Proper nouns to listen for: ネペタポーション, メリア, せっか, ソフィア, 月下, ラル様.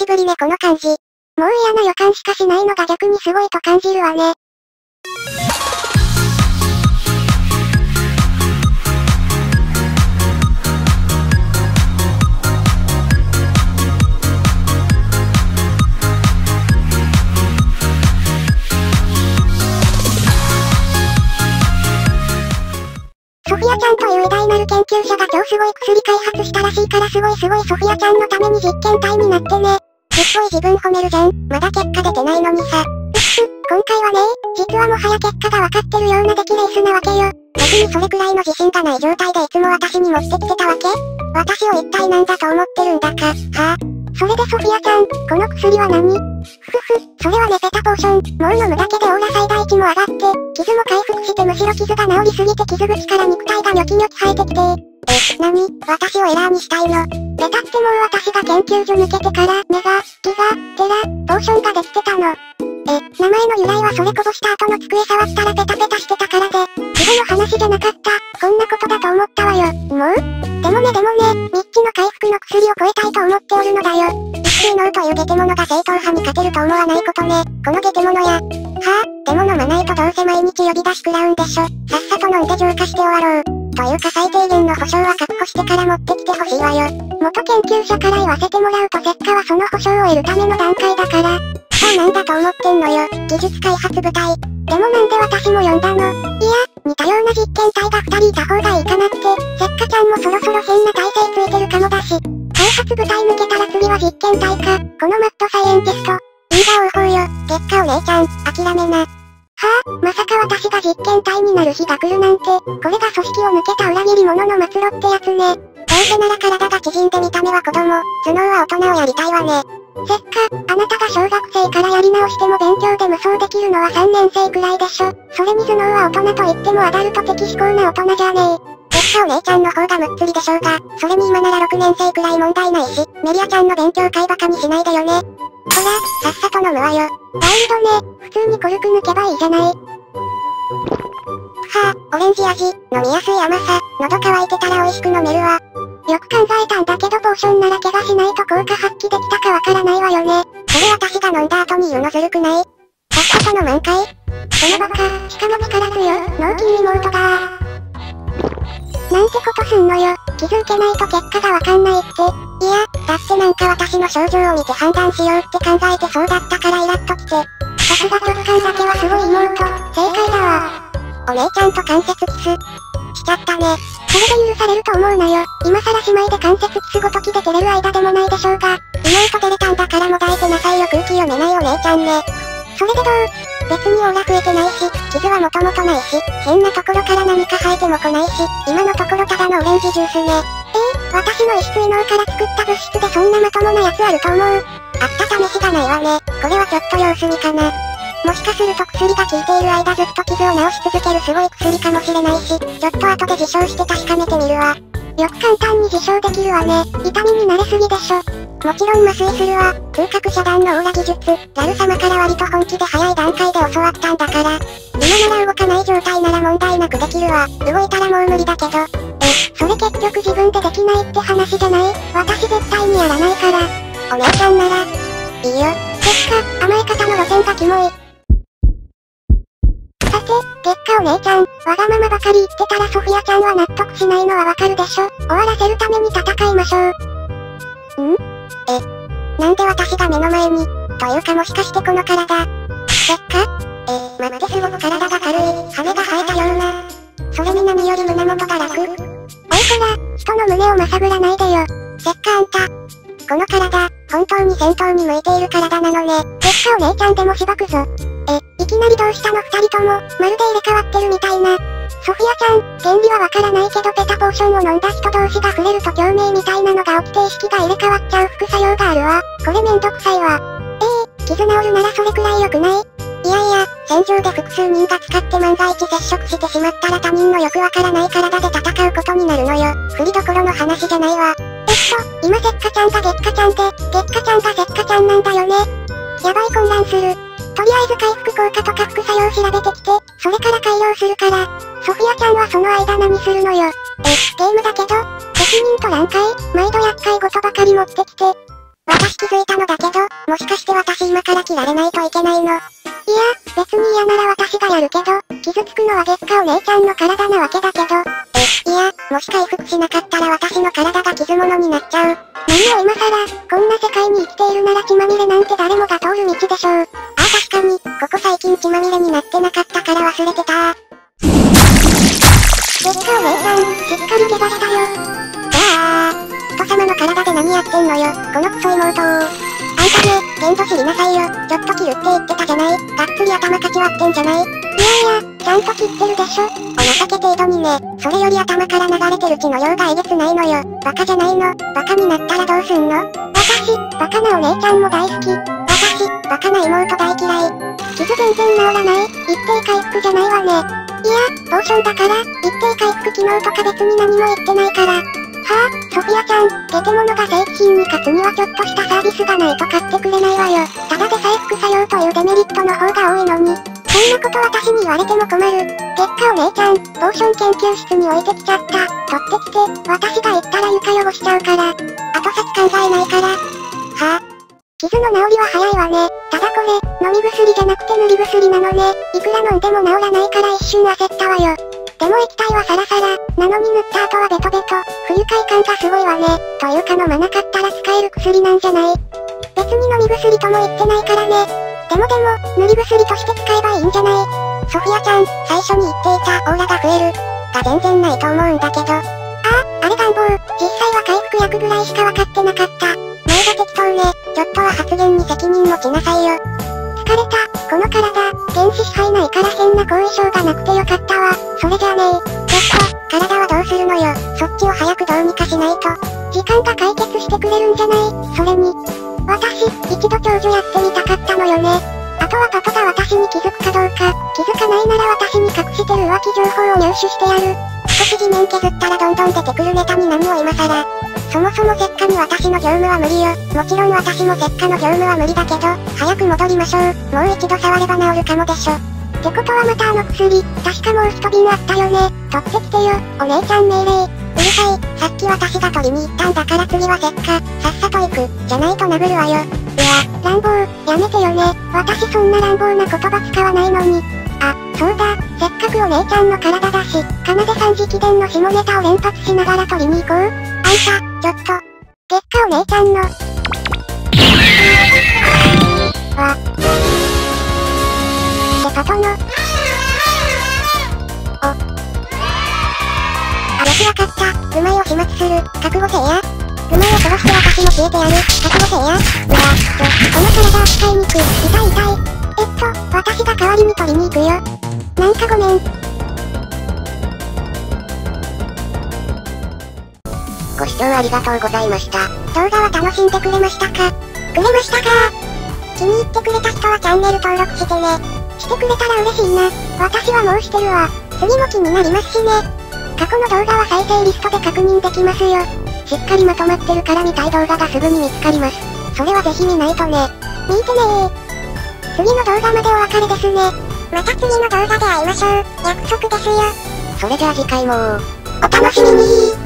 しぶりねこの感じ。もう嫌な予感しかしないのが逆にすごいと感じるわね。ソフィアちゃんという偉大なる研究者が超すごい薬開発したらしいからすごいすごいソフィアちゃんのために実験体になってね。すっごい自分褒めるじゃん。まだ結果出てないのにさ。今回はね、実はもはや結果がわかってるような出来レースなわけよ。別にそれくらいの自信がない状態でいつも私に持ってきてたわけ。私を一体なんだと思ってるんだか、はぁ。それでソフィアちゃん、この薬は何？それはネペタポーション。もう飲むだけでオーラ最大値も上がって、傷も回復してむしろ傷が治りすぎて傷口から肉体がニョキニョキ生えてきて。何？私をエラーにしたいの？ベタってもう私が研究所抜けてから、メガ、ギガ、テラ、ポーションができてたの。名前の由来はそれこぼした後の机触ったらペタペタしてたからで、自分の話じゃなかった、こんなことだと思ったわよ。もう？でもね、ミッチの回復の薬を超えたいと思っておるのだよ。一級脳というゲテモノが正統派に勝てると思わないことね、このゲテモノや。はぁ、でも飲まないとどうせ毎日呼び出し食らうんでしょ。さっさと飲んで浄化して終わろう。というか最低限の保証は確保してから持ってきてほしいわよ。元研究者から言わせてもらうと結果はその保証を得るための段階だから。さあなんだと思ってんのよ、技術開発部隊。でもなんで私も呼んだの？いや、似たような実験体が2人いた方がいいかなって。せっかちゃんもそろそろ変な体勢ついてるかもだし。開発部隊抜けたら次は実験体か。このマッドサイエンティスト。いいが王法よ。結果お姉ちゃん、諦めな。はぁ、まさか私が実験体になる日が来るなんて、これが組織を抜けた裏切り者の末路ってやつね。どうせなら体が縮んで見た目は子供、頭脳は大人をやりたいわね。せっか、あなたが小学生からやり直しても勉強で無双できるのは3年生くらいでしょ。それに頭脳は大人と言ってもアダルト的思考な大人じゃねえ。結果お姉ちゃんの方がむっつりでしょうが、それに今なら6年生くらい問題ないし、メリアちゃんの勉強会バカにしないでよね。ほら、さっさと飲むわよ。ワイルドね、普通にコルク抜けばいいじゃない。はぁ、オレンジ味、飲みやすい甘さ、喉乾いてたら美味しく飲めるわ。よく考えたんだけどポーションなら怪我しないと効果発揮できたかわからないわよね。それ私が飲んだ後に言うのずるくない？さっさと飲まんかい？このバカ、しかも力強い、脳筋妹がなんてことすんのよ、気づけないと結果がわかんないって。いや、だってなんか私の症状を見て判断しようって考えてそうだったからイラッときて。さすが直感だけはすごい妹、正解だわ。お姉ちゃんと関節キスしちゃったね。それで許されると思うなよ。今さら姉妹で関節キスごときで照れる間でもないでしょうが、妹照れたんだからもだえてなさいよ。空気読めないお姉ちゃんね。それでどう？別にオーラ増えてないし、傷はもともとないし、変なところから何か生えても来ないし、今のところただのオレンジジュースね。私の異質異能から作った物質でそんなまともなやつあると思う？あった試しがないわね。これはちょっと様子見かな。もしかすると薬が効いている間ずっと傷を治し続けるすごい薬かもしれないし、ちょっと後で自傷して確かめてみるわ。よく簡単に自傷できるわね。痛みに慣れすぎでしょ。もちろん麻酔するわ。空隔遮断のオーラ技術、ラル様から割と本気で早い段階で教わったんだから。今なら動かない状態なら問題なくできるわ。動いたらもう無理だけど。それ結局自分でできないって話じゃない？私絶対にやらないから。お姉ちゃんなら、いいよ。結果、甘え方の路線がキモい。さて、結果お姉ちゃん、わがままばかり言ってたらソフィアちゃんは納得しないのはわかるでしょ。終わらせるために戦いましょう。なんで私が目の前に、というかもしかしてこの体。結果まるですごく体が軽い、羽が生えたような。それに何より胸元が楽。おいこら、人の胸をまさぐらないでよ。せっかあんた、この体、本当に戦闘に向いている体なのね。結果お姉ちゃんでもしばくぞ。いきなりどうしたの？二人とも、まるで入れ替わってるみたいな。ソフィアちゃん、原理はわからないけどペタポーションを飲んだ人同士が触れると共鳴みたいなのが起きて意識が入れ替わっちゃう副作用があるわ。これめんどくさいわ。傷治るならそれくらい良くない？いやいや、戦場で複数人が使って万が一接触してしまったら他人のよくわからない体で戦うことになるのよ。振りどころの話じゃないわ。今せっかちゃんが月下ちゃんで、月下ちゃんがせっかちゃんなんだよね。やばい混乱する。とりあえず回復効果とか副作用調べてきて、それから改良するから。ソフィアちゃんはその間何するのよ。ゲームだけど、責任取らんかい？毎度厄介ごとばかり持ってきて。私気づいたのだけど、もしかして私今から切られないといけないの？いや、別に嫌なら私がやるけど、傷つくのは月下お姉ちゃんの体なわけだけど。いや、もし回復しなかったら私の体が傷物になっちゃう。何を今更、こんな世界に生きているなら血まみれなんて誰もが通る道でしょう。ああ確かに、ここ最近血まみれになってなかったから忘れてた。月下お姉ちゃん、しっかり怪我したよ。ああ。人様の体で何やってんのよ、このクソ妹を。あんたね、限度知りなさいよ、ちょっと切るって言ってたじゃない、がっつり頭かち割ってんじゃない。いやいや、ちゃんと切ってるでしょ。お情け程度にね、それより頭から流れてる血の量がえげつないのよ。バカじゃないの、バカになったらどうすんの？私、バカなお姉ちゃんも大好き。私、バカな妹大嫌い。傷全然治らない、一定回復じゃないわね。いや、ポーションだから、一定回復機能とか別に何も言ってないから。はぁ、ソフィアちゃん、ゲテモノが正規品に勝つにはちょっとしたサービスがないと買ってくれないわよ。ただでさえ副作用というデメリットの方が多いのに。そんなこと私に言われても困る。月下お姉ちゃん、ポーション研究室に置いてきちゃった。取ってきて、私が行ったら床汚しちゃうから。後先考えないから。はぁ、傷の治りは早いわね。ただこれ、飲み薬じゃなくて塗り薬なのね。いくら飲んでも治らないから一瞬焦ったわよ。でも液体はサラサラ、なのに塗った後はベトベト、不愉快感がすごいわね。というか飲まなかったら使える薬なんじゃない？別に飲み薬とも言ってないからね。でも、塗り薬として使えばいいんじゃない？ソフィアちゃん、最初に言っていたオーラが増える、が全然ないと思うんだけど。あれ願望、実際は回復薬ぐらいしか分かってなかった。前が適当ね、ちょっとは発言に責任持ちなさいよ。疲れた、この体、原始支配ないから変な後遺症がなくてよかったわ。それじゃあねー。ちょっと、体はどうするのよ。そっちを早くどうにかしないと。時間が解決してくれるんじゃない？それに。私、一度長寿やってみたかったのよね。あとはパパが私に気づくかどうか、気づかないなら私に隠してる浮気情報を入手してやる。一筋面削ったらどんどん出てくるネタに何を今更。そもそも舌下に私の業務は無理よ。もちろん私も舌下の業務は無理だけど、早く戻りましょう。もう一度触れば治るかもでしょ。ってことはまたあの薬、確かもう一瓶あったよね。取ってきてよ、お姉ちゃん命令。うるさい、さっき私が取りに行ったんだから次は舌下、さっさと行く、じゃないと殴るわよ。うわ、乱暴、やめてよね。私そんな乱暴な言葉使わないのに。あ、そうだ、せっかくお姉ちゃんの体だし、奏さん直伝の下ネタを連発しながら取りに行こう。あんた、ちょっと、月下お姉ちゃんの。わ。デパトの。お。あ、よくわかった。うまいを始末する。覚悟せいや。うまいを殺して私も消えてやる。覚悟せいや。うわ、この体扱いにくい。痛い痛い。私が代わりに取りに行くよ。なんかごめん。ご視聴ありがとうございました。動画は楽しんでくれましたか？気に入ってくれた人はチャンネル登録してね。してくれたら嬉しいな。私はもうしてるわ。次も気になりますしね。過去の動画は再生リストで確認できますよ。しっかりまとまってるから見たい動画がすぐに見つかります。それはぜひ見ないとね。見てねー。次の動画までお別れですね。また次の動画で会いましょう。約束ですよ。それじゃあ次回もお楽しみに。